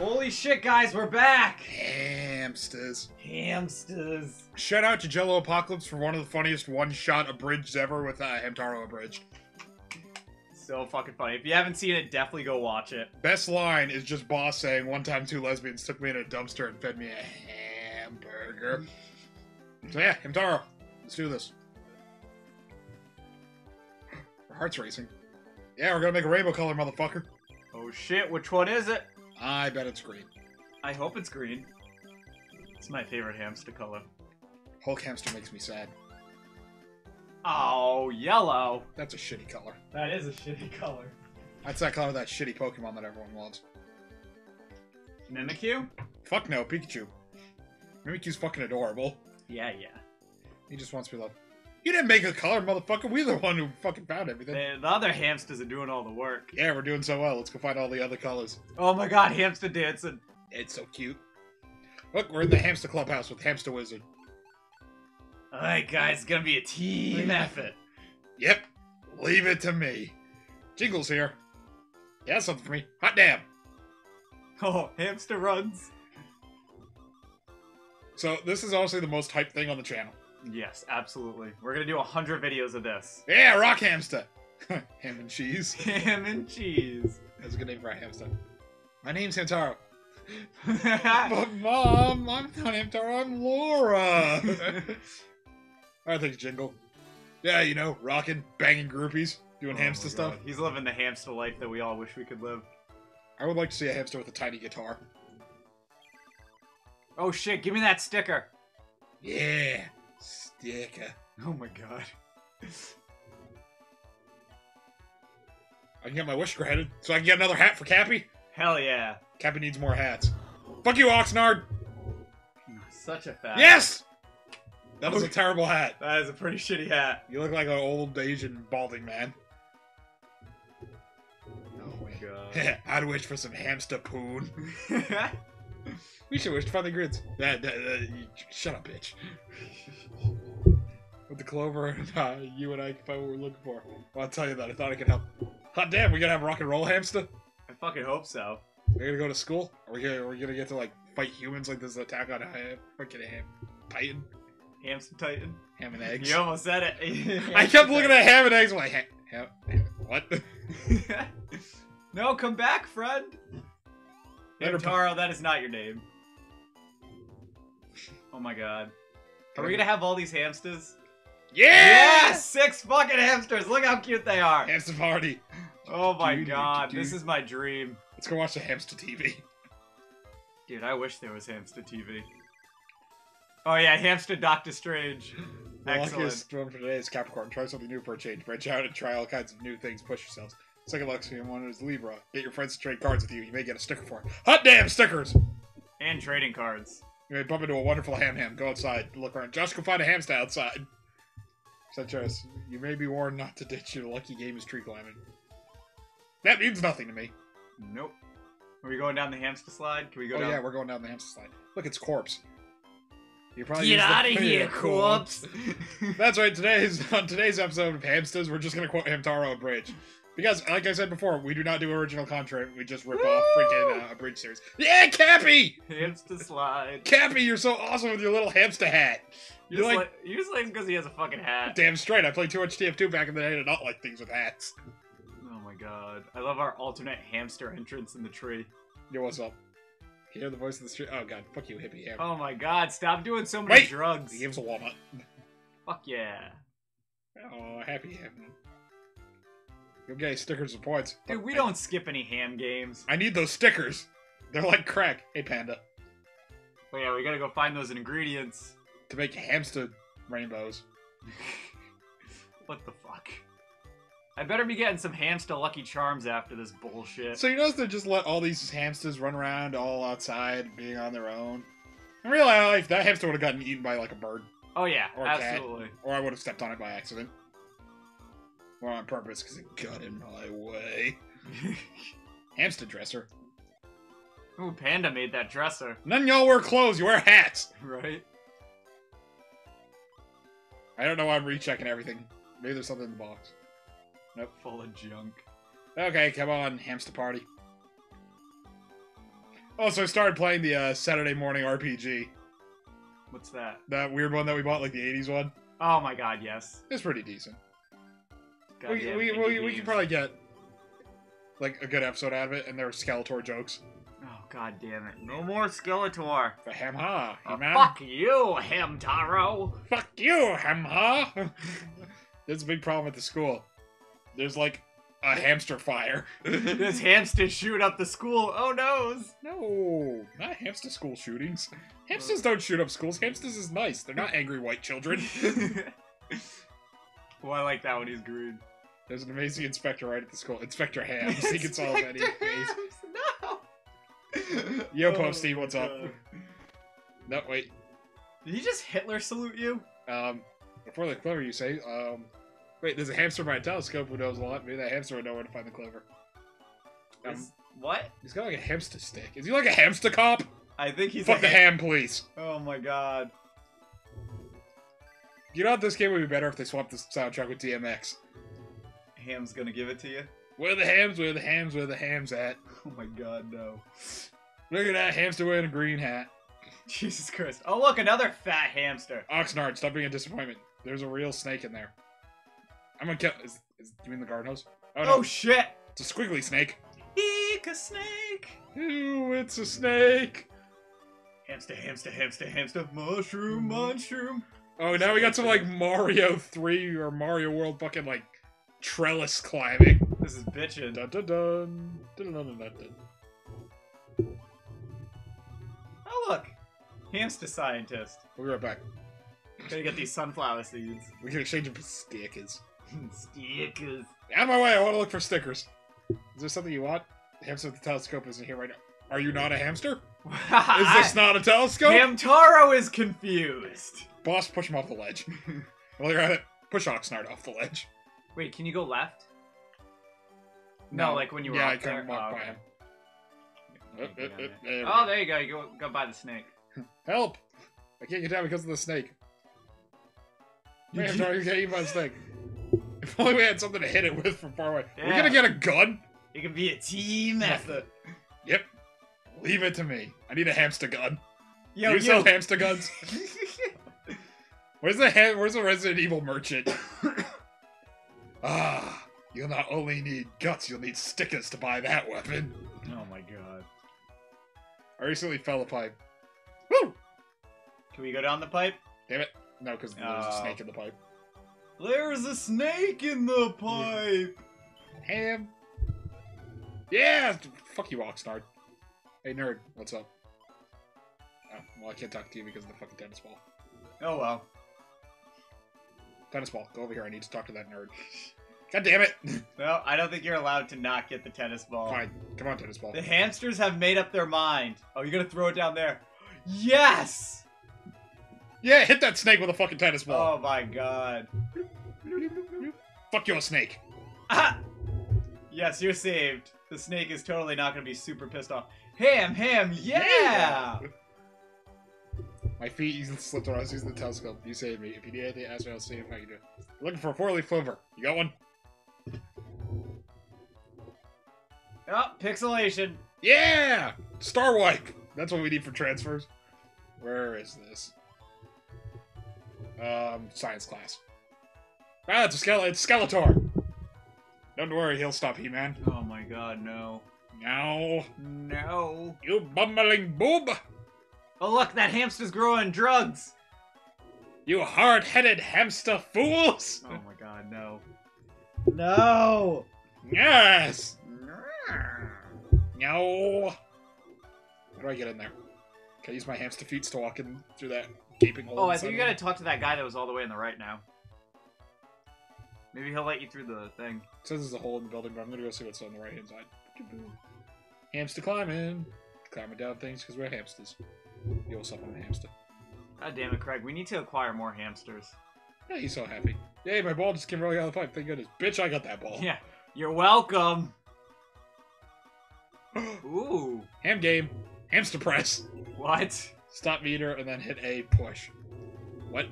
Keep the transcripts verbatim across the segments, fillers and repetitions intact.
Holy shit, guys, we're back! Hamsters. Hamsters. Shout out to Jello Apocalypse for one of the funniest one-shot abridged ever with uh, Hamtaro Abridged. So fucking funny. If you haven't seen it, definitely go watch it. Best line is just Boss saying, one time two lesbians took me in a dumpster and fed me a hamburger. So yeah, Hamtaro, let's do this. Our heart's racing. Yeah, we're gonna make a rainbow color, motherfucker. Oh shit, which one is it? I bet it's green. I hope it's green. It's my favorite hamster color. Hulk hamster makes me sad. Oh, yellow. That's a shitty color. That is a shitty color. That's that color of that shitty Pokemon that everyone wants. Mimikyu? Fuck no, Pikachu. Mimikyu's fucking adorable. Yeah, yeah. He just wants to be loved. You didn't make a color, motherfucker. We're the one who fucking found everything. The other hamsters are doing all the work. Yeah, we're doing so well. Let's go find all the other colors. Oh my god, hamster dancing. It's so cute. Look, we're in the hamster clubhouse with Hamster Wizard. Alright, guys, it's gonna be a team effort. Yep. Leave it to me. Jingle's here. Yeah, that's something for me. Hot damn. Oh, hamster runs. So, this is honestly the most hyped thing on the channel. Yes, absolutely. We're gonna do a hundred videos of this. Yeah, rock hamster. Ham and cheese. Ham and cheese. That's a good name for a hamster. My name's Hamtaro. But Mom, I'm not Hamtaro, I'm Laura. All right, thanks, Jingle. Yeah, you know, rocking, banging groupies, doing oh hamster stuff. He's living the hamster life that we all wish we could live. I would like to see a hamster with a tiny guitar. Oh shit, give me that sticker. Yeah. Sticker. Oh my god. I can get my wish granted, so I can get another hat for Cappy? Hell yeah. Cappy needs more hats. Fuck you, Oxnard! Such a fat. Yes! That was a terrible hat. That is a pretty shitty hat. You look like an old Asian balding man. Oh my god. I'd wish for some hamster poon. We should wish to find the grids. That, that, that, you, shut up, bitch. With the clover, and, uh, you and I can find what we're looking for. Well, I'll tell you that. I thought I could help. Hot damn, we gonna have rock and roll hamster? I fucking hope so. We're gonna go to school? Are we gonna, are we gonna get to, like, fight humans like this attack on a ham, fucking ham titan? Hamster titan? Ham and eggs. You almost said it. I kept looking at ham and eggs. I'm like, ha ham, ham, what? No, come back, friend. Hamtaro, that is not your name. Oh my god. Are we gonna have all these hamsters? Yeah! Yeah! Six fucking hamsters! Look how cute they are! Hamster party! Oh my dude, god, dude, dude. This is my dream. Let's go watch the hamster T V. Dude, I wish there was hamster T V. Oh yeah, hamster Doctor Strange. Excellent. The luckiest one for today is Capricorn. Try something new for a change. Branch out and try all kinds of new things. Push yourselves. Second Luxian one is Libra. Get your friends to trade cards with you. You may get a sticker for it. Hot damn stickers! And trading cards. You may bump into a wonderful ham-ham. Go outside. Look around. Josh, go find a hamster outside. Such as, you may be warned not to ditch your lucky game is tree climbing. That means nothing to me. Nope. Are we going down the hamster slide? Can we go oh, down? Oh yeah, we're going down the hamster slide. Look, it's Corpse. You probably Get out of here, Corpse! That's right, today's, on today's episode of Hamsters, we're just going to quote Hamtaro Abridged. Because, like I said before, we do not do original content. We just rip Woo! Off freaking uh, a bridge series. Yeah, Cappy! Hamster slide. Cappy, you're so awesome with your little hamster hat. You just like, like you just like him because he has a fucking hat. Damn straight. I played too much T F two back in the day to not like things with hats. Oh my god. I love our alternate hamster entrance in the tree. Yo, what's up? You hear the voice of the street? Oh god, fuck you, hippie hamster. Oh my god, stop doing so many Wait! drugs. He gives a walnut. Fuck yeah. Oh, happy hamster. Okay, stickers and points. Dude, we I, don't skip any ham games. I need those stickers. They're like crack. Hey, Panda. Oh yeah, we gotta go find those ingredients. To make hamster rainbows. What the fuck? I better be getting some hamster Lucky Charms after this bullshit. So you notice they just let all these hamsters run around all outside, being on their own? In real life, that hamster would have gotten eaten by like a bird. Oh yeah, or absolutely. Cat, or I would have stepped on it by accident. Well, on purpose, because it got in my way. Hamster dresser. Ooh, Panda made that dresser. None of y'all wear clothes, you wear hats! Right? I don't know why I'm rechecking everything. Maybe there's something in the box. Nope. Full of junk. Okay, come on, hamster party. Also, I started playing the uh, Saturday morning R P G. What's that? That weird one that we bought, like the eighties one. Oh my god, yes. It's pretty decent. God we we, we, we can probably get like a good episode out of it, and there are Skeletor jokes. Oh god damn it! No more Skeletor. For Hamha. Oh, fuck you, Hamtaro. Fuck you, Hamha. That's a big problem at the school. There's like a hamster fire. This hamster shoot up the school. Oh noes. No, not hamster school shootings. Hamsters don't shoot up schools. Hamsters is nice. They're not angry white children. Well, I like that one. He's good. There's an amazing inspector right at the school. Inspector Hams. Inspector he can solve any case. No. Yo, Posty, what's up? No, wait. Did he just Hitler salute you? Um, before the clover, you say. Um, wait, there's a hamster by a telescope who knows a lot. Maybe that hamster would know where to find the clover. Um, is, what? He's got like a hamster stick. Is he like a hamster cop? I think he's. Fuck like the a ham, please. Oh my god. You know what, this game would be better if they swapped the soundtrack with D M X. Ham's gonna give it to you? Where are the hams, where are the hams, where are the hams at? Oh my god, no. Look at that hamster wearing a green hat. Jesus Christ. Oh look, another fat hamster. Oxnard, stop being a disappointment. There's a real snake in there. I'm gonna kill- is, is, you mean the garden hose? Oh, no. Oh shit! It's a squiggly snake. Eek, a snake! Ew, it's a snake! Hamster, hamster, hamster, hamster, mushroom, mushroom. Oh, now we got some, like, Mario three or Mario World fucking, like, trellis climbing. This is bitchin'. Dun dun dun. Dun dun dun dun dun. Oh, look. Hamster scientist. We'll be right back. Gotta get these sunflower seeds. We can exchange them for stickers. Stickers. Out of my way, I wanna look for stickers. Is there something you want? The hamster with the telescope isn't here right now. Are you not a hamster? Is this not a telescope? Hamtaro is confused. Boss, push him off the ledge. Well, you're at it. Push Oxnard off the ledge. Wait, can you go left? No, no like when you were yeah, up there. Yeah, I couldn't walk oh, by okay. him. Uh, uh, uh, there oh, there you go. You go, go by the snake. Help! I can't get down because of the snake. You can't get eaten by the snake. If only we had something to hit it with from far away. Yeah. We're gonna get a gun? It can be a team effort. Yep. Leave it to me. I need a hamster gun. Yo, Do you yo. sell hamster guns? Where's the ha Where's the Resident Evil merchant? Ah, you'll not only need guts, you'll need stickers to buy that weapon. Oh my god! I recently fell a pipe. Woo! Can we go down the pipe? Damn it! No, because uh, there's a snake in the pipe. There's a snake in the pipe. Ham. Yeah. Fuck you, Oxnard. Hey nerd, what's up? Oh, well, I can't talk to you because of the fucking tennis ball. Oh well. Tennis ball, go over here. I need to talk to that nerd. God damn it! Well, I don't think you're allowed to not get the tennis ball. Fine, come on, tennis ball. The hamsters have made up their mind. Oh, you're gonna throw it down there? Yes! Yeah, hit that snake with a fucking tennis ball. Oh my god. Fuck your snake. Ah! Yes, you're saved. The snake is totally not gonna be super pissed off. Ham, ham, yeah! yeah. My feet easily slipped when I was using the telescope. You saved me. If you need anything, ask me. I'll see if I can do it. Looking for a four-leaf clover. You got one? Oh, pixelation. Yeah! Star wipe. That's what we need for transfers. Where is this? Um, science class. Ah, it's a skele- it's Skeletor. Don't worry, he'll stop He-Man. Oh my god, no. No. No. You bumbling boob. Oh look, that hamster's growing drugs! You hard-headed hamster fools! Oh my god, no. No! Yes! No! How do I get in there? Can I use my hamster feet to walk in through that gaping hole? Oh, I think you gotta talk to that guy that was all the way in the right now. Maybe he'll let you through the thing. It says there's a hole in the building, but I'm gonna go see what's on the right-hand side. Hamster climbing! Climbing down things because we're hamsters. Yo, what's up, I'm a hamster. God damn it, Craig. We need to acquire more hamsters. Yeah, he's so happy. Yay, my ball just came rolling out of the pipe. Thank goodness. Bitch, I got that ball. Yeah. You're welcome. Ooh. Ham game. Hamster press. What? Stop meter and then hit A, push. What?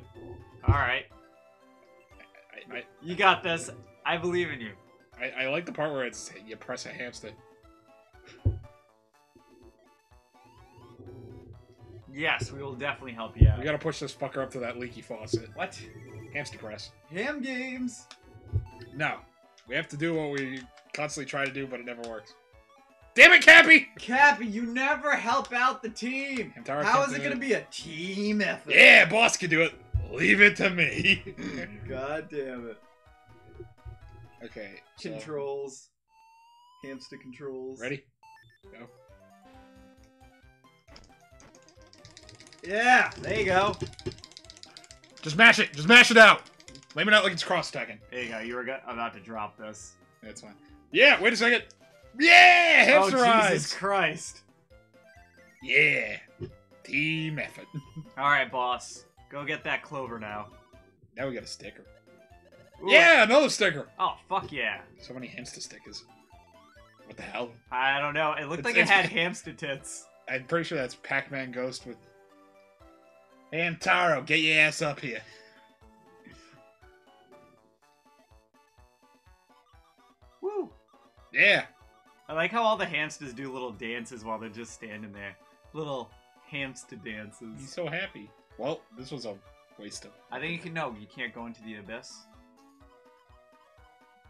Alright. I, I, I, you got this. I believe in you. I, I like the part where it's you press a hamster. Yes, we will definitely help you out. We gotta push this fucker up to that leaky faucet. What? Hamster press. Ham games! No. We have to do what we constantly try to do, but it never works. Damn it, Cappy! Cappy, you never help out the team! How is it gonna be a team effort? Yeah, boss can do it! Leave it to me! God damn it. Okay. Controls. So. Hamster controls. Ready? Go. Yeah! There you go! Just mash it! Just mash it out! Lame it out like it's cross-tacking. There you go. You were about to drop this. That's fine. Yeah! Wait a second! Yeah! Hamster eyes! Oh, Jesus Christ. Yeah. Team effort. Alright, boss. Go get that clover now. Now we got a sticker. Ooh. Yeah, another sticker! Oh, fuck yeah. So many hamster stickers. What the hell? I don't know. It looked it's, like it had hamster tits. I'm pretty sure that's Pac-Man Ghost with... Hey, Antaro, get your ass up here. Woo! Yeah. I like how all the hamsters do little dances while they're just standing there. Little hamster dances. He's so happy. Well, this was a waste of... I think you can know. You can't go into the abyss.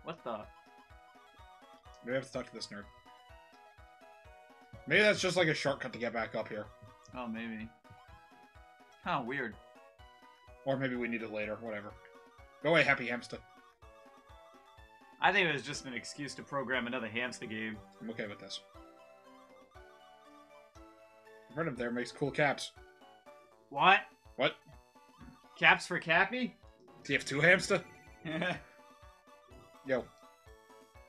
What the? Maybe I have to talk to this nerd. Maybe that's just like a shortcut to get back up here. Oh, maybe. Huh, weird. Or maybe we need it later. Whatever. Go away, happy hamster. I think it was just an excuse to program another hamster game. I'm okay with this. The front of there makes cool caps. What? What? Caps for Cappy? T F two hamster? Yo.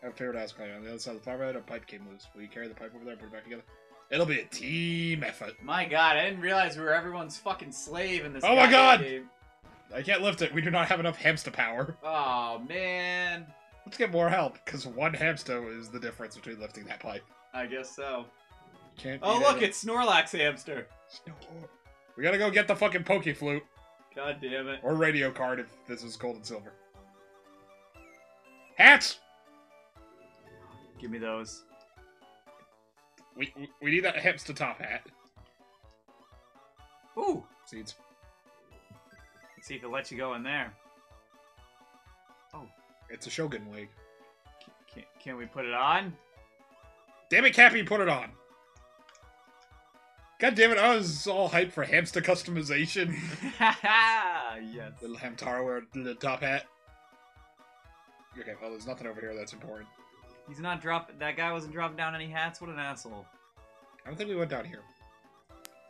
I have a favorite ice cream. On the other side of the power line, a pipe came loose. Will you carry the pipe over there and put it back together? It'll be a team effort. My god, I didn't realize we were everyone's fucking slave in this game. Oh my god! Game. I can't lift it. We do not have enough hamster power. Oh, man. Let's get more help, because one hamster is the difference between lifting that pipe. I guess so. Can't oh, look, it's Snorlax hamster. Snor we gotta go get the fucking Poke Flute. God damn it. Or radio card if this is gold and silver. Hats! Give me those. We, we, we need that hamster top hat. Ooh! Seeds. Let's see if it lets you go in there. Oh. It's a Shogun wig. Can, can we put it on? Damn it, Cappy, put it on. God damn it, I was all hyped for hamster customization. Yes. Little Hamtaro wear a little top hat. Okay, well, there's nothing over here that's important. He's not dropping. That guy wasn't dropping down any hats? What an asshole. I don't think we went down here.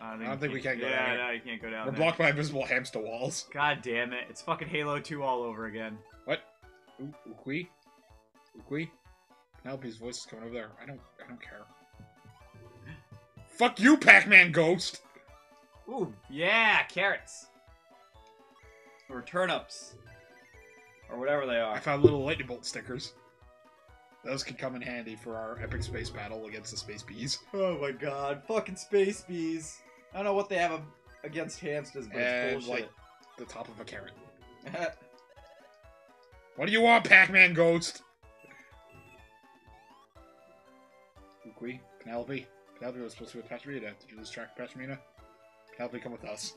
I don't think, I don't think we can go yeah, down here. Yeah, no, you can't go down We're there. Blocked by invisible hamster walls. God damn it. It's fucking Halo two all over again. What? Ooh, Ukui? Ukui? Penelope's voice is coming over there. I don't I don't care. Fuck you, Pac-Man Ghost! Ooh, yeah, carrots. Or turnips. Or whatever they are. I found little lightning bolt stickers. Those could come in handy for our epic space battle against the space bees. Oh my god, fucking space bees. I don't know what they have against hamsters, but and it's bullshit. Like, the top of a carrot. What do you want, Pac-Man Ghost? Ukui? Penelope? Penelope was supposed to be with Patcherina. Did you lose track of Patcherina? Penelope, come with us.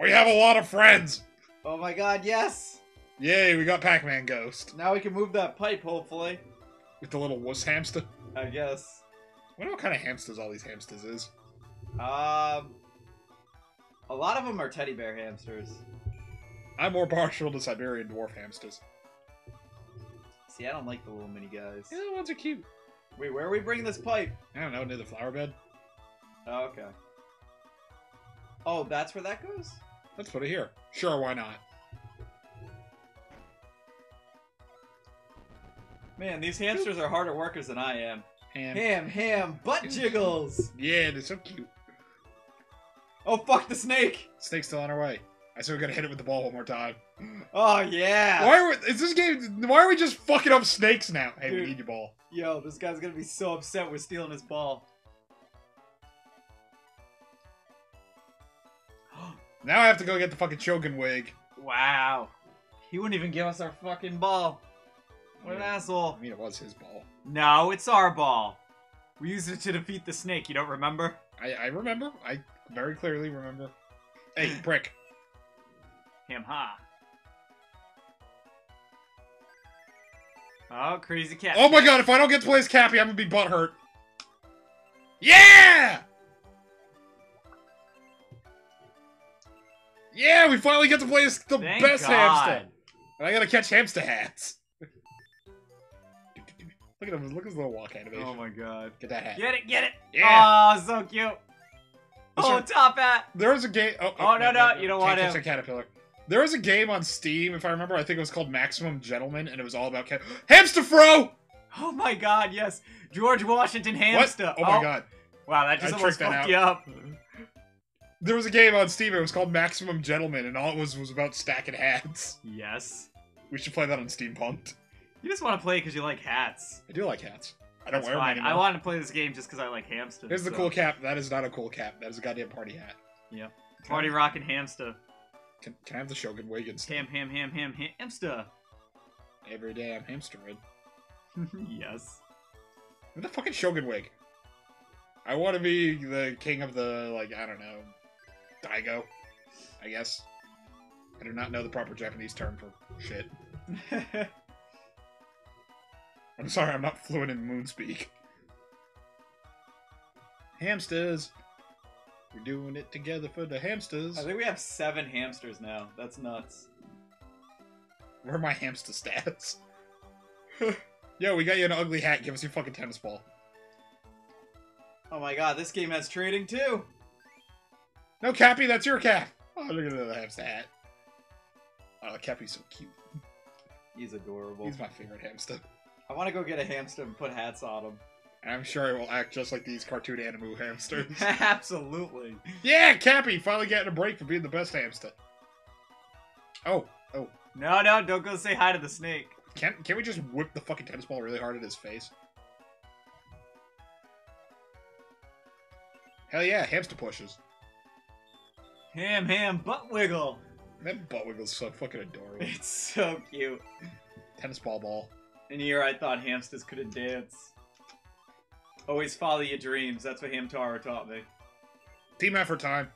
We have a lot of friends! Oh my god, yes! Yay, we got Pac-Man Ghost. Now we can move that pipe, hopefully. With the little wuss hamster? I guess. I wonder what kind of hamsters all these hamsters is. Um... A lot of them are teddy bear hamsters. I'm more partial to Siberian dwarf hamsters. See, I don't like the little mini guys. Yeah, the ones are cute. Wait, where are we bringing this pipe? I don't know, near the flower bed. Oh, okay. Oh, that's where that goes? Let's put it here. Sure, why not? Man, these hamsters are harder workers than I am. Ham. Ham, ham, butt jiggles! Yeah, they're so cute. Oh, fuck the snake! Snake's still on our way. I said we gotta hit it with the ball one more time. Oh, yeah! Why are we, is this game, why are we just fucking up snakes now? Hey, dude, we need your ball. Yo, this guy's gonna be so upset we're stealing his ball. Now I have to go get the fucking Shogun wig. Wow. He wouldn't even give us our fucking ball. What I mean, an asshole. I mean, it was his ball. No, it's our ball. We used it to defeat the snake, you don't remember? I, I remember. I Very clearly, remember. Hey, prick. Him ha. Oh, crazy cat. Oh my god, if I don't get to play as Cappy, I'm gonna be butthurt. Yeah! Yeah, we finally get to play as the Thank best god. hamster. And I gotta catch hamster hats. Look at him, look at his little walk animation. Oh my god. Get that hat. Get it, get it! Yeah! Oh, so cute. Oh, there, top hat! There was a game... Oh, oh, oh no, no, no, you don't want to. Catch a caterpillar. There was a game on Steam, if I remember, I think it was called Maximum Gentleman, and it was all about cat... Hamster Fro! Oh my god, yes. George Washington Hamster. What? Oh, oh my god. Wow, that just I almost fucked that you up. There was a game on Steam, it was called Maximum Gentleman, and all it was was about stacking hats. Yes. We should play that on Steampunked. You just want to play because you like hats. I do like hats. I don't That's wear fine. them anymore. I want to play this game just because I like hamster. Here's so. the cool cap. That is not a cool cap. That is a goddamn party hat. Yep. Party rockin' hamster. Can, can I have the Shogun wig and stuff? Ham, ham, ham, ham, hamster. Every day I'm hamstered. Yes. What the fucking Shogun wig? I want to be the king of the, like, I don't know, Daigo, I guess. I do not know the proper Japanese term for shit. I'm sorry, I'm not fluent in Moonspeak. Hamsters! We're doing it together for the hamsters. I think we have seven hamsters now. That's nuts. Where are my hamster stats? Yo, we got you an ugly hat. Give us your fucking tennis ball. Oh my god, this game has trading too! No, Cappy, that's your cap! Oh, look at the hamster hat. Oh, Cappy's so cute. He's adorable. He's my favorite hamster. I want to go get a hamster and put hats on him. I'm sure it will act just like these cartoon anime hamsters. Absolutely. Yeah, Cappy finally getting a break for being the best hamster. Oh, oh. No, no, don't go say hi to the snake. Can can we just whip the fucking tennis ball really hard at his face? Hell yeah, hamster pushes. Ham, ham, butt wiggle. That butt wiggle's so fucking adorable. It's so cute. Tennis ball ball. In here, I thought hamsters couldn't dance. Always follow your dreams. That's what Hamtaro taught me. Team effort time.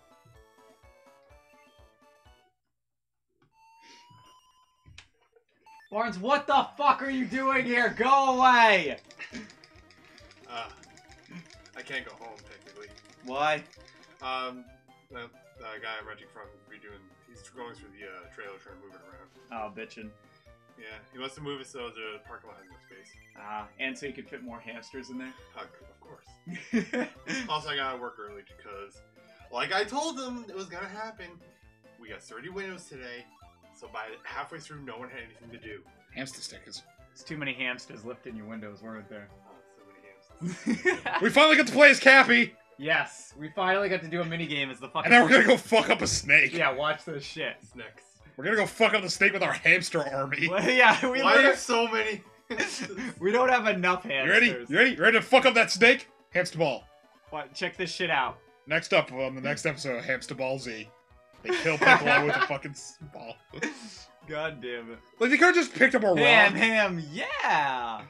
Barnes, what the fuck are you doing here? Go away! Uh, I can't go home, technically. Why? Um, that, that guy I'm renting from, redoing, he's going through the uh, trailer trying to move it around. Oh, bitchin'. Yeah, he wants to move it so the parking lot has more space. Ah, and so you can fit more hamsters in there? Uh, of course. Also, I gotta work early because, like I told them it was gonna happen, we got thirty windows today, so by halfway through, no one had anything to do. Hamster stickers. There's too many hamsters left in your windows, weren't there? Oh, so many hamsters. We finally got to play as Cappy! Yes, we finally got to do a minigame as the fucking... And now we're gonna go fuck up a snake! Yeah, watch this shit. Snakes. We're gonna go fuck up the snake with our hamster army. Well, yeah, we Why are so many? We don't have enough hamsters. You ready? You ready? You ready to fuck up that snake? Hamster ball. What? Check this shit out. Next up on the next episode of Hamster Ball Z. They kill Piccolo with a fucking ball. God damn it. Like, they could've just picked up a rock. Ham, ham, yeah!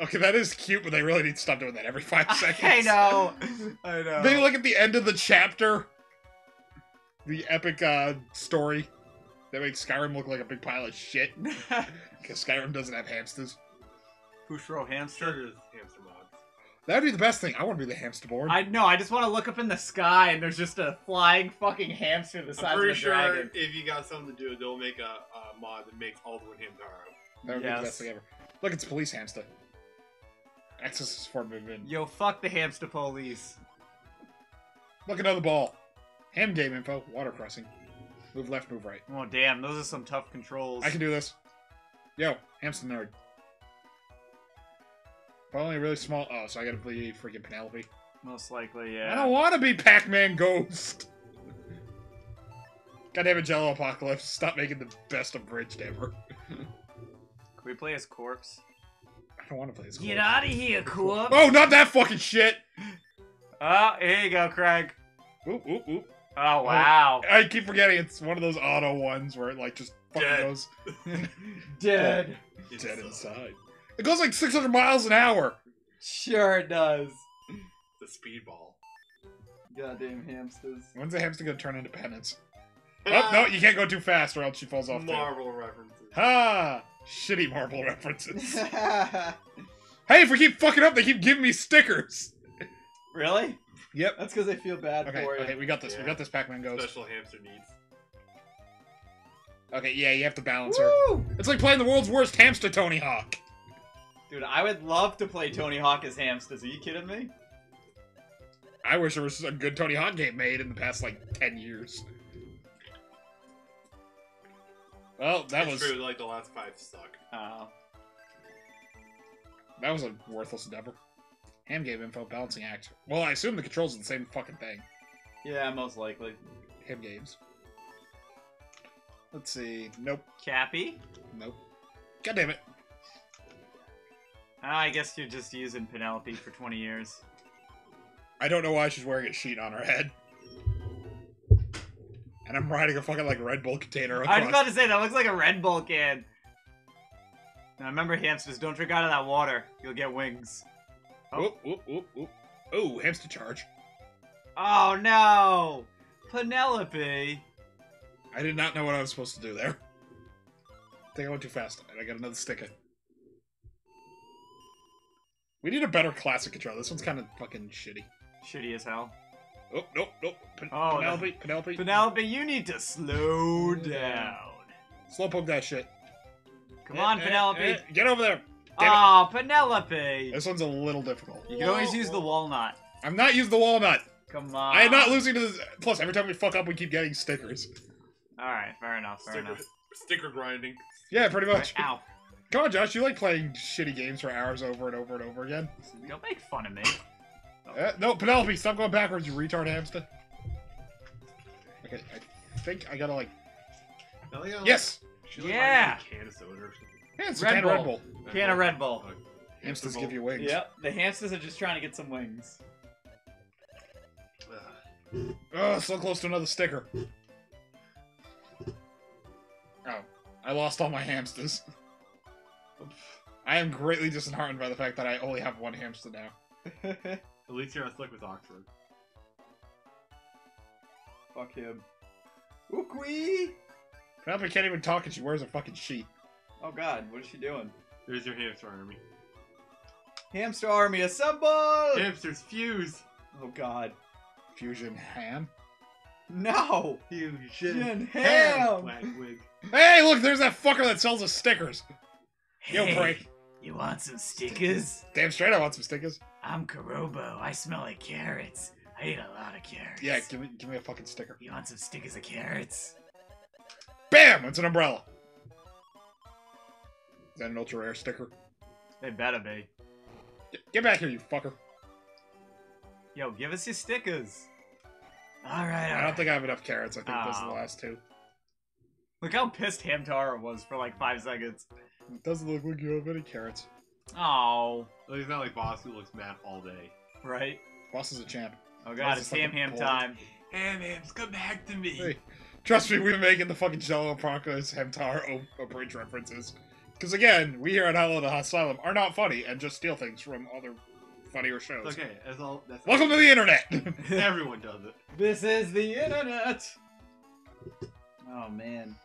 Okay, that is cute, but they really need to stop doing that every five seconds. I know. I know. They look at the end of the chapter. The epic, uh, story. That makes Skyrim look like a big pile of shit. Because Skyrim doesn't have hamsters. Pushro hamster? Hamster mods. That would be the best thing. I want to be the hamster board. I know, I just want to look up in the sky and there's just a flying fucking hamster the size of a sure dragon. I'm pretty sure if you got something to do, they'll make a, a mod that makes all the one Hamtaro. That would yes. be the best thing ever. Look, it's police hamster. Access is forbidden. Yo, fuck the hamster police. Look, another ball. Ham game info. Water crossing. Move left, move right. Oh, damn. Those are some tough controls. I can do this. Yo, hamster nerd. But only really small... Oh, so I gotta be freaking Penelope. Most likely, yeah. I don't want to be Pac-Man Ghost! Goddamn it, Jell-O Apocalypse. Stop making the best abridged ever. Can we play as Corpse? I don't want to play as Corpse. Get out of here, Corpse! Oh, not that fucking shit! Oh, here you go, Craig. Oop, oop, oop. Oh, wow. I keep forgetting it's one of those auto ones where it, like, just fucking Dead. goes... Dead. Dead. Dead inside. It goes, like, six hundred miles an hour. Sure it does. The speedball. Goddamn hamsters. When's the hamster gonna turn into penance? Oh, no, you can't go too fast or else she falls off. Marvel too. References. Ha! Shitty Marvel references. Hey, if we keep fucking up, they keep giving me stickers. Really? Yep. That's because they feel bad okay, for it. Okay, we got this. Yeah. We got this. Pac-Man goes. Special hamster needs. Okay, yeah, you have to balance Woo! her. It's like playing the world's worst hamster, Tony Hawk. Dude, I would love to play Tony Hawk as hamsters. Are you kidding me? I wish there was a good Tony Hawk game made in the past, like, ten years. Well, that it's was... true, like, the last five suck. Uh-huh. That was a worthless endeavor. Ham game info, balancing act. Well, I assume the controls are the same fucking thing. Yeah, most likely. Ham games. Let's see. Nope. Cappy? Nope. God damn it. I guess you're just using Penelope for twenty years. I don't know why she's wearing a sheet on her head. And I'm riding a fucking, like, Red Bull container across. I was about to say, that looks like a Red Bull can. Now remember, hamsters, don't drink out of that water. You'll get wings. Oh, oh, oh, oh, oh, hamster charge. Oh, no! Penelope! I did not know what I was supposed to do there. I think I went too fast, and I got another sticker. We need a better classic controller. This one's kind of fucking shitty. Shitty as hell. Oh, nope, nope. Pen oh, Penelope, no. Penelope. Penelope, you need to slow down. Slowpoke that shit. Come eh, on, eh, Penelope. Eh, get over there. Damn oh, it. Penelope. This one's a little difficult. You can always use the walnut. I'm not using the walnut. Come on. I am not losing to this. Plus, every time we fuck up, we keep getting stickers. Alright, fair enough, fair sticker, enough. Sticker grinding. Yeah, pretty much. Right, ow. Come on, Josh, you like playing shitty games for hours over and over and over again. Don't make fun of me. Uh, no, Penelope, stop going backwards, you retard hamster. Okay, I think I gotta like... No, I gotta, yes! Like, yeah! Like, can of soda or yeah, it's Red, can Bull. Red Bull. Can of Red Bull. Like, hamsters Bull. give you wings. Yep, the hamsters are just trying to get some wings. Ugh, oh, so close to another sticker. Oh, I lost all my hamsters. I am greatly disheartened by the fact that I only have one hamster now. At least you're not stuck with Oxford. Fuck him. Ookwe! Penelope can't even talk and she wears a fucking sheet. Oh god, what is she doing? There's your hamster army. Hamster army, assemble! Hamsters fuse! Oh god. Fusion ham? No! Fusion ham! ham. Hey, look, there's that fucker that sells us stickers. Yo, hey, break. You want some stickers? Damn straight I want some stickers. I'm Kurobo. I smell like carrots. I eat a lot of carrots. Yeah, give me give me a fucking sticker. You want some stickers of carrots? Bam! It's an umbrella. Is that an ultra rare sticker? They better be. G get back here, you fucker. Yo, give us your stickers. Alright, alright. I don't think I have enough carrots. I think oh. those are the last two. Look how pissed Hamtaro was for like five seconds. It doesn't look like you have any carrots. Oh. Well, he's not like Boss who looks mad all day. Right? Boss is a champ. Oh god, Boss it's Ham Ham boy. time. Ham Hams, come back to me! Hey, trust me, we're making the fucking Jello Broncos Hamtaro bridge references. Because again, we here at Hello to Asylum are not funny and just steal things from other funnier shows. Okay, that's all. That's Welcome all. to the internet! Everyone does it. This is the internet! Oh man.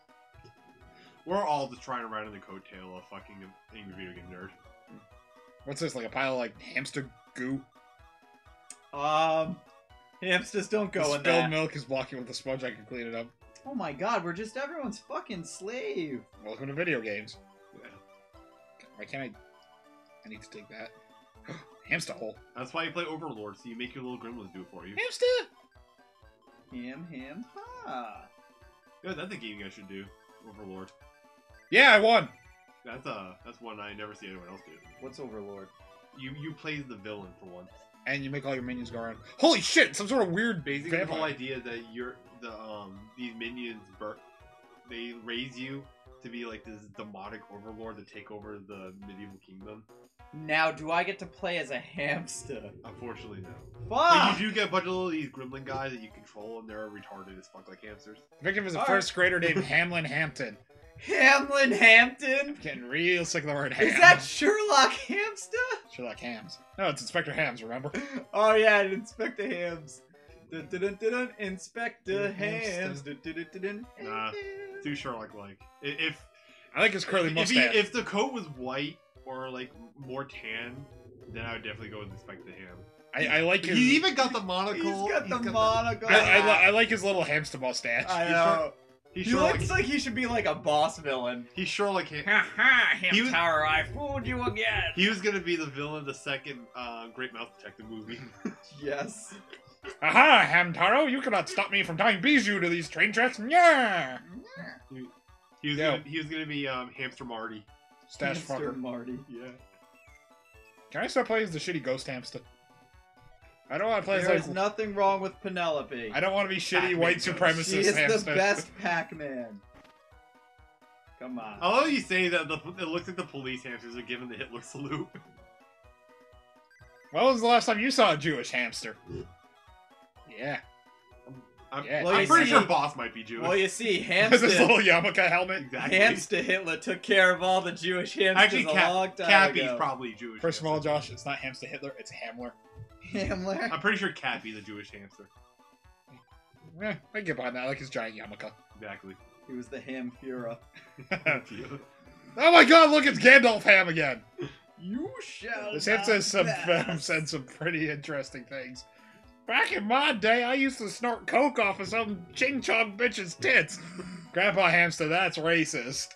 We're all just trying to ride on the coattail of fucking angry video game nerd. What's this, like a pile of like hamster goo? Um, hamsters don't go the in there. Spilled milk is blocking with the sponge, I can clean it up. Oh my god, we're just everyone's fucking slave. Welcome to video games. Yeah. Why can't I... I need to take that. Hamster hole. That's why you play Overlord, so you make your little gremlins do it for you. Hamster! Ham, ham, ha. Yeah, that's a game you guys should do. Overlord. Yeah, I won. That's uh, that's one I never see anyone else do. What's Overlord? You you play the villain for once, and you make all your minions go around. Holy shit! Some sort of weird basic. The whole idea that you're the um these minions birth, they raise you to be like this demonic overlord to take over the medieval kingdom. Now, do I get to play as a hamster? Unfortunately, no. Fuck! But you do get a bunch of little these gremlin guys that you control, and they're retarded as fuck like hamsters. The victim is a All first right. grader named Hamlin Hampton. Hamlin Hampton? I'm getting real sick of the word ham. Is that Sherlock Hamster? Sherlock Hams. No, it's Inspector Hams, remember? Oh yeah, Inspector Hams. Inspect the hands. Nah, too Sherlock-like. If I like his curly mustache. If the coat was white or like more tan, then I would definitely go with Inspect the Ham. I, I like his. He's even got the monocle. He's got the monocle. I, I, I like his little hamster mustache. I know. He, sure, he looks like, like he should be like a boss villain. He sure like him. Ha ha! Ham Tower, I fooled you again. He was gonna be the villain of the second uh, Great Mouse Detective movie. Yes. Aha, Hamtaro! You cannot stop me from tying Bijou to these train tracks. Yeah. He, he was yeah. gonna, he was gonna be um, Hamster Marty. Stash Hamster fucker. Marty. Yeah. Can I start playing as the shitty ghost hamster? I don't want to play as. There's like, nothing wrong with Penelope. I don't want to be shitty white supremacist. She is hamster. The best Pac-Man. Come on. Although you say that the, it looks like the police hamsters are giving the Hitler salute. When was the last time you saw a Jewish hamster? Yeah. I'm, yeah. Well, I'm pretty see, sure Boss might be Jewish. Well, you see, hamster. This little yarmulke helmet. Exactly. Hamster Hitler took care of all the Jewish hamsters Actually, a Cap, long time Cappy's ago. Cappy's probably Jewish. First of all, Josh, it's not Hamster Hitler, it's Hamler. Hamler? I'm pretty sure Cappy's a Jewish hamster. Yeah, I get behind that. I like his giant yarmulke. Exactly. He was the Hamfura. Oh my god, look, it's Gandalf Ham again. You shall. This hamster has some, um, said some pretty interesting things. Back in my day, I used to snort coke off of some ching-chong bitch's tits. Grandpa Hamster, that's racist.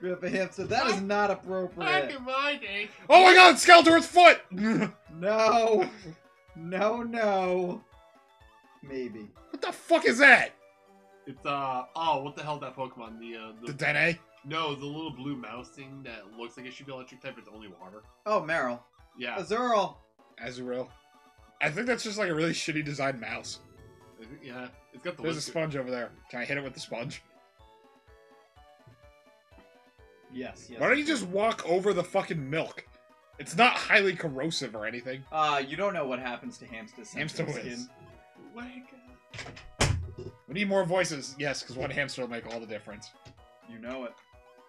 Grandpa Hamster, that is not appropriate. Back in my day. Oh my god, Skeletor's foot! No. No, no. Maybe. What the fuck is that? It's, uh, oh, what the hell is that Pokemon? The, uh, the, the Dene? No, the little blue mouse thing that looks like it should be electric type, but it's only water. Oh, Meryl. Yeah. Azuril. Azuril. I think that's just like a really shitty designed mouse. Yeah, it's got the. There's a sponge over there. Can I hit it with the sponge? Yes. Yes. Why don't you just walk over the fucking milk? It's not highly corrosive or anything. Uh, you don't know what happens to hamsters. Hamster whiz. We need more voices. Yes, because one hamster will make all the difference. You know it.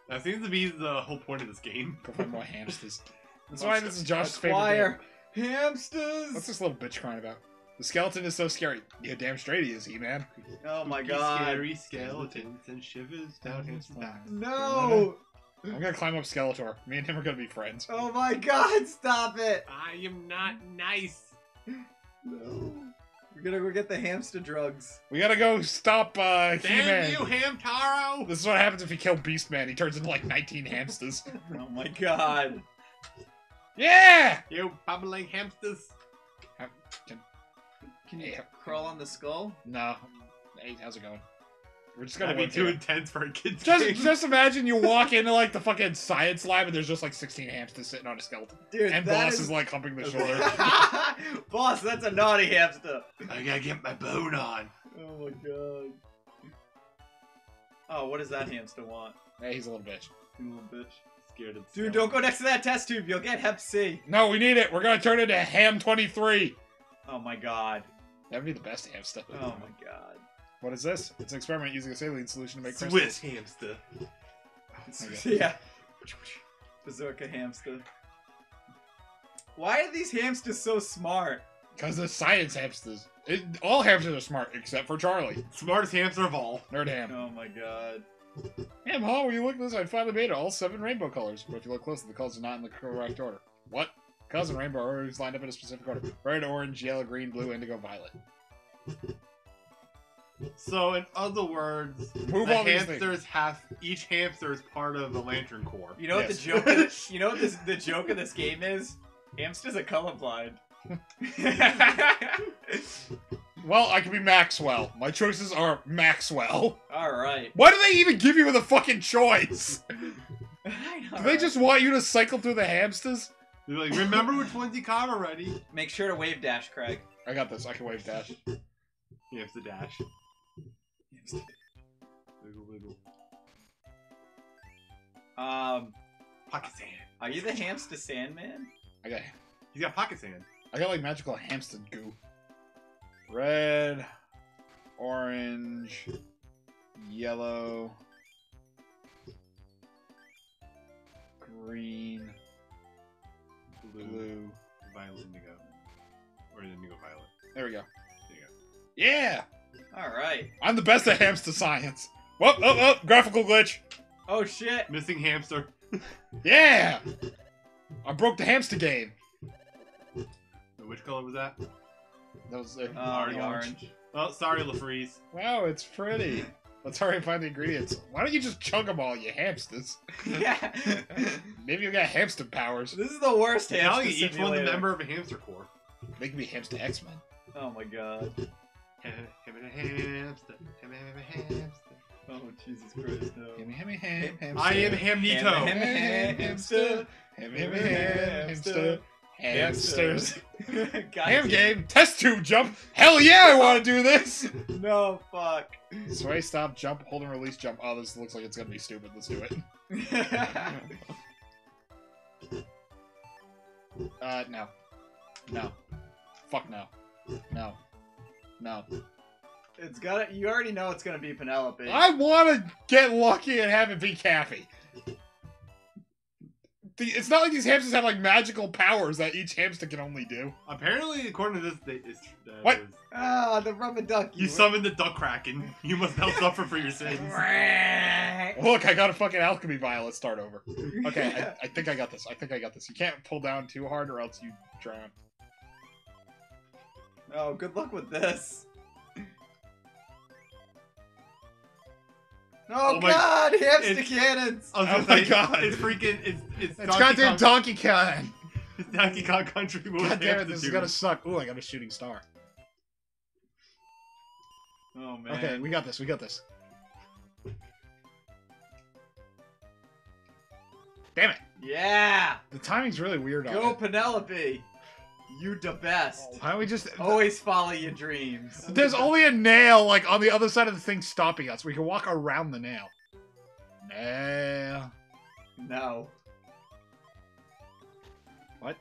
That seems to be the whole point of this game. Go find more hamsters. That's why this is Josh's favorite game. Hamsters! What's this little bitch crying about? The skeleton is so scary. Yeah, damn straight he is, he-man. Oh my god. Scary skeletons and shivers down his spine. No! I'm gonna climb up Skeletor. Me and him are gonna be friends. Oh my god, stop it! I am not nice. No. We're gonna go get the hamster drugs. We gotta go stop uh, He-Man. Damn you, Hamtaro! This is what happens if you kill Beastman. He turns into like nineteen hamsters. Oh my god. Yeah! You bumbling hamsters. How, can, can you yeah. crawl on the skull? No. Hey, how's it going? We're just gonna be too here. Intense for a kid's just, game. Just imagine you walk into like the fucking science lab and there's just like sixteen hamsters sitting on a skeleton. Dude, and Boss is... is like humping the shoulder. Boss, that's a naughty hamster. I gotta get my bone on. Oh my god. Oh, what does that hamster want? Hey, he's a little bitch. He's a little bitch. Dude, stomach. Don't go next to that test tube. You'll get Hep C. No, we need it. We're going to turn into Ham twenty-three. Oh, my God. That would be the best hamster. Oh, my God. What is this? It's an experiment using a saline solution to make Swiss crystals. Swiss hamster. Oh, yeah. Berserker hamster. Why are these hamsters so smart? Because they're science hamsters. It, all hamsters are smart, except for Charlie. Smartest hamster of all. Nerd ham. Oh, my God. Damn, Hall, when you look at this, I finally made all seven rainbow colors. But if you look closely, the colors are not in the correct order. What? Colors and rainbow are lined up in a specific order. Red, orange, yellow, green, blue, indigo, violet. So, in other words, Move the hamsters have, each hamster is part of the Lantern Corps. You know yes. what the joke is? You know what this, the joke of this game is? Hamsters are colorblind. Well, I could be Maxwell. My choices are Maxwell. Alright. Why do they even give you the fucking choice? I know, do they right? just want you to cycle through the hamsters? They're like, remember which ones you caught already. Make sure to wave dash, Craig. I got this. I can wave dash. Hamster dash. Hamster dash. Wiggle, wiggle. Um. Pocket sand. Are you the hamster sandman? I got him. He's got pocket sand. I got like magical hamster goo. Red, orange, yellow, green, blue, blue, violet, indigo, or indigo, violet. There we go. Yeah. All right. I'm the best at hamster science. Whoop, oh, oh, graphical glitch. Oh, shit. Missing hamster. Yeah. I broke the hamster game. Which color was that? That was uh, uh, orange. orange. Oh, sorry, LaFreeze. Wow, it's pretty. Let's hurry and find the ingredients. Why don't you just chug them all, you hamsters? Yeah. Maybe you got hamster powers. This is the worst hamster Now you each simulator. One's a member of a hamster corps. Make me hamster X-Men. Oh my god. Hamster. Hamster. Oh, Jesus Christ, no. Ham, ham, ham, hamster. I am Hamnito. Ham, ham, ham, hamster. Ham, ham, ham, hamster. Hamsters. Ham game. Test tube jump. Hell yeah, I want to do this. No, fuck. Sway, stop, jump, hold and release, jump. Oh, this looks like it's going to be stupid. Let's do it. uh, no. No. Fuck no. No. No. It's gotta, you already know it's gonna be Penelope. I wanna get lucky and have it be Kathy. The, it's not like these hamsters have like magical powers that each hamster can only do. Apparently, according to this, they, it's... Uh, what? There's... Ah, the rubber duck. You, you summoned the duck kraken. You must now suffer for your sins. Look, I got a fucking alchemy vial. Let's start over. Okay, I, I think I got this. I think I got this. You can't pull down too hard or else you drown. Oh, good luck with this. Oh, oh god, my, hamster it's, cannons! I was oh my say, god, it's freaking, it's, it's, it's goddamn Donkey Kong! It's Donkey Kong Country. God damn it, this is gonna suck. Ooh, I got a shooting star. Oh man. Okay, we got this, we got this. Damn it! Yeah! The timing's really weird on it. Go Penelope! You the best. Why don't we just always follow your dreams? There's only a nail like on the other side of the thing stopping us. We can walk around the nail. Nail. No. What?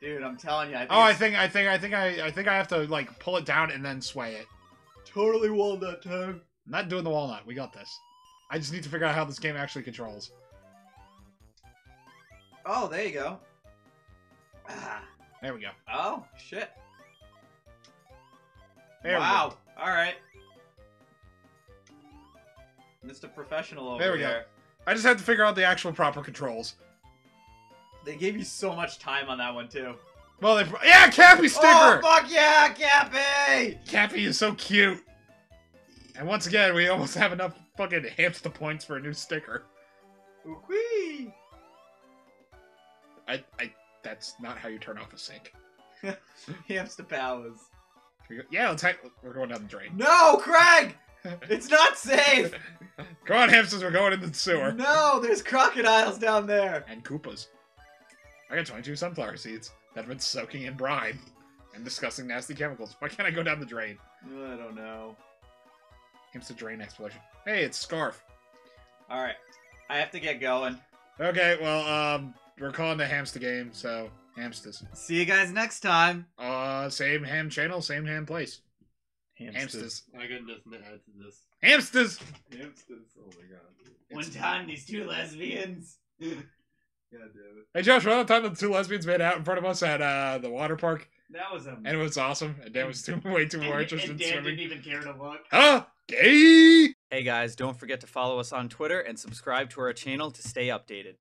Dude, I'm telling you. I think oh, I think, I think, I think, I, I think I have to like pull it down and then sway it. Totally walnut time. I'm not doing the walnut. We got this. I just need to figure out how this game actually controls. Oh, there you go. Ah. There we go. Oh, shit. There wow. We go. All right. Mister Professional over there. We there we go. I just had to figure out the actual proper controls. They gave you so much time on that one, too. Well, they... Yeah, Cappy sticker! Oh, fuck yeah, Cappy! Cappy is so cute. And once again, we almost have enough fucking hamster points for a new sticker. Ooh-wee! I... I... That's not how you turn off a sink. Hamster powers. Yeah, let's we're going down the drain. No, Craig! It's not safe! Come on, hamsters, we're going in the sewer. No, there's crocodiles down there. And Koopas. I got twenty-two sunflower seeds that have been soaking in brine and discussing nasty chemicals. Why can't I go down the drain? I don't know. Hamster drain explosion. Hey, it's Scarf. All right. I have to get going. Okay, well, um... we're calling the hamster game, so hamsters. See you guys next time. Uh, same ham channel, same ham place. Hamsters. hamsters. I got nothing to add to this. Hamsters! Hamsters. Oh my god. One it's time these two lesbians. God damn it. Hey Josh, remember the time the two lesbians made out in front of us at uh, the water park? That was amazing. And it was awesome. And Dan was too, way too more interested in swimming. And Dan didn't even care to look. Huh? Gay! Hey guys, don't forget to follow us on Twitter and subscribe to our channel to stay updated.